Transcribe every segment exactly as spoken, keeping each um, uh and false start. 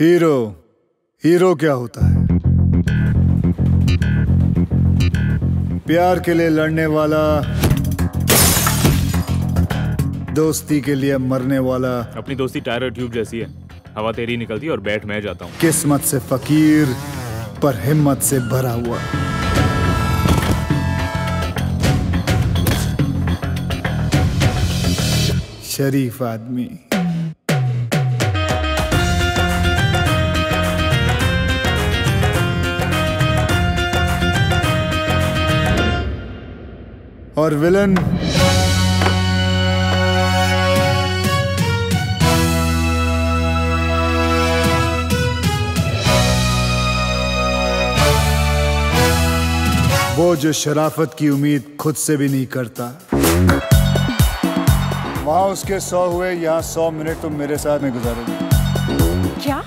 Hero hero क्या होता है? प्यार के लिए लड़ने वाला, दोस्ती के लिए मरने वाला। अपनी दोस्ती टायर और ट्यूब जैसी है, हवा तेरी निकलती और बैठ मैं जाता हूँ। किस्मत से फकीर पर हिम्मत से भरा हुआ। शरीफ आदमी। और विलन वो जो शराफत की उम्मीद खुद से भी नहीं करता। वहां उसके सौ हुए, यहाँ सौ मिनट तुम मेरे साथ में गुजारोगे। क्या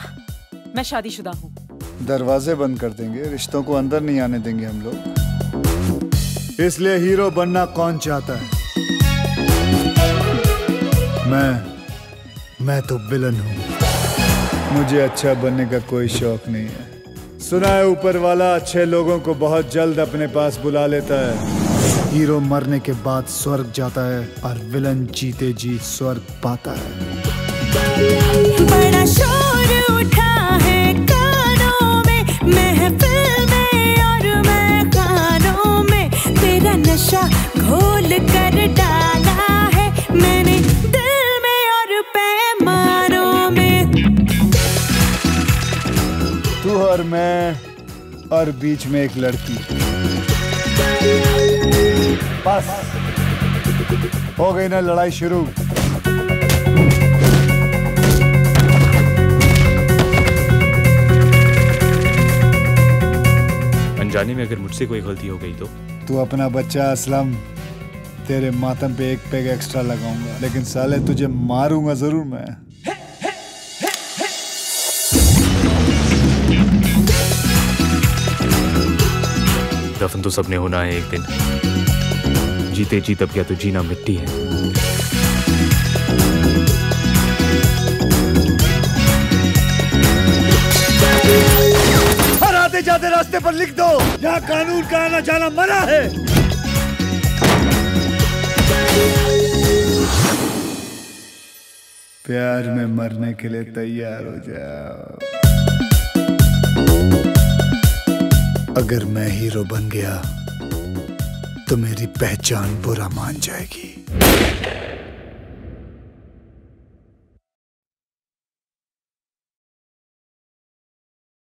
मैं शादीशुदा हूँ? दरवाजे बंद कर देंगे, रिश्तों को अंदर नहीं आने देंगे हम लोग। इसलिए हीरो बनना कौन चाहता है? मैं मैं तो विलन हूं। मुझे अच्छा बनने का कोई शौक नहीं है। सुना है ऊपर वाला अच्छे लोगों को बहुत जल्द अपने पास बुला लेता है। हीरो मरने के बाद स्वर्ग जाता है और विलन जीते जी स्वर्ग पाता है। बड़ा शोर उठा है कानों में, महफिल में और मैं कानों में। तेरा नशा घोल कर डाला है मैंने दिल में और पैमानों में। तू और मैं और बीच में एक लड़की। बस हो गई ना लड़ाई शुरू। अनजाने में अगर मुझसे कोई गलती हो गई तो? तू अपना बच्चा असलम, तेरे मातम पे एक पैग एक्स्ट्रा लगाऊंगा, लेकिन साले तुझे मारूंगा जरूर मैं। हे, हे, हे, हे। दफन तो सबने होना है एक दिन। जीते जी तब क्या तो जीना मिट्टी है। जाते रास्ते पर लिख दो, यहाँ कानून का आना जाना मना है। प्यार में मरने के लिए तैयार हो जाओ। अगर मैं हीरो बन गया तो मेरी पहचान बुरा मान जाएगी।